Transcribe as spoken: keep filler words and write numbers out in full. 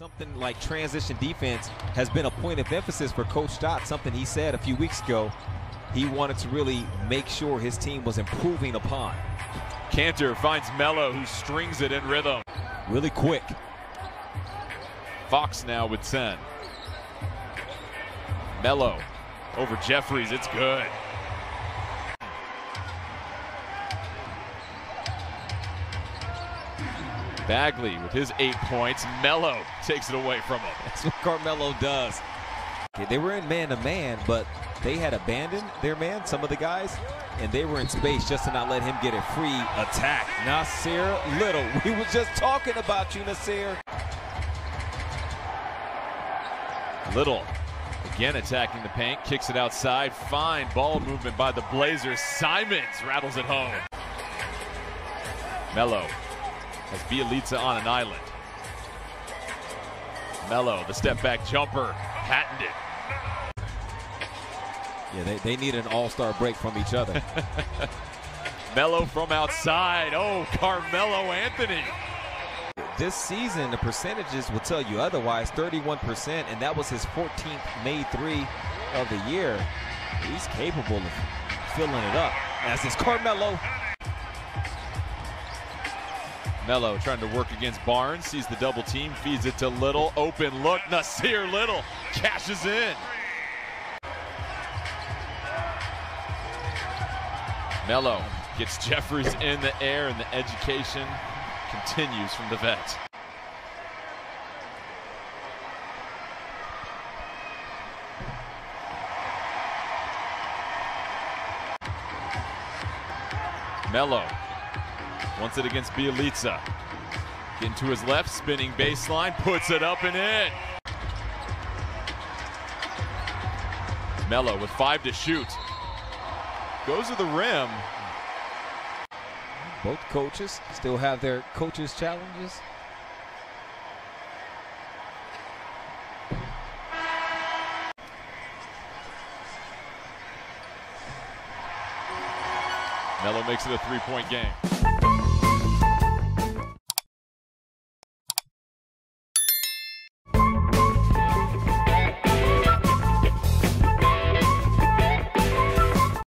Something like transition defense has been a point of emphasis for Coach Stott, something he said a few weeks ago he wanted to really make sure his team was improving upon. Cantor finds Mello, who strings it in rhythm. Really quick. Fox now with ten. Mello over Jeffries, it's good. Bagley with his eight points. Mello takes it away from him. That's what Carmelo does. They were in man-to-man, -man, but they had abandoned their man, some of the guys, and they were in space just to not let him get a free attack. Nassir Little. We were just talking about you, Nassir. Little again attacking the paint, kicks it outside. Fine ball movement by the Blazers. Simons rattles it home. Mello has Bielitsa on an island. Mello, the step back jumper, patented. Yeah, they, they need an all-star break from each other. Mello from outside. Oh, Carmelo Anthony. This season, the percentages will tell you otherwise, thirty-one percent, and that was his fourteenth made three of the year. He's capable of filling it up, as is Carmelo. Mello trying to work against Barnes, sees the double team, feeds it to Little, open look, Nassir Little cashes in. Mello gets Jeffries in the air, and the education continues from the vet. Mello wants it against Bielitsa. Getting to his left, spinning baseline, puts it up and in. Mello with five to shoot. Goes to the rim. Both coaches still have their coaches' challenges. Mello makes it a three-point game.